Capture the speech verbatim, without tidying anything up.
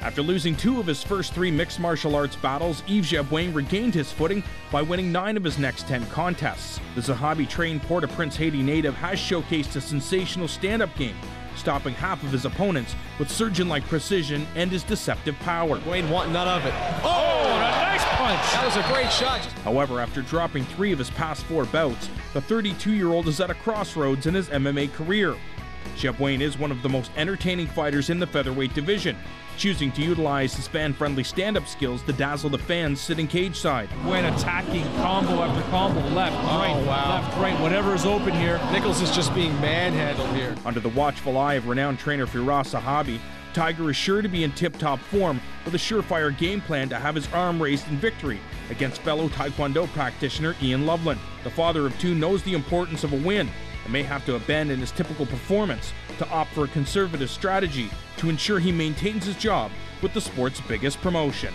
After losing two of his first three mixed martial arts battles, Yves Jabouin regained his footing by winning nine of his next ten contests. The Zahabi-trained Port-au-Prince, Haiti native has showcased a sensational stand-up game, stopping half of his opponents with surgeon-like precision and his deceptive power. Jabouin wanting none of it. Oh, and a nice punch! That was a great shot. However, after dropping three of his past four bouts, the thirty-two-year-old is at a crossroads in his M M A career. Jabouin is one of the most entertaining fighters in the featherweight division, choosing to utilize his fan-friendly stand-up skills to dazzle the fans sitting cage-side. Jabouin attacking combo after combo, left, oh, right, wow. left, right, whatever is open here. Nichols is just being manhandled here. Under the watchful eye of renowned trainer Firas Zahabi, Tiger is sure to be in tip-top form with a surefire game plan to have his arm raised in victory against fellow Taekwondo practitioner Ian Loveland. The father of two knows the importance of a win, may have to abandon his typical performance to opt for a conservative strategy to ensure he maintains his job with the sport's biggest promotion.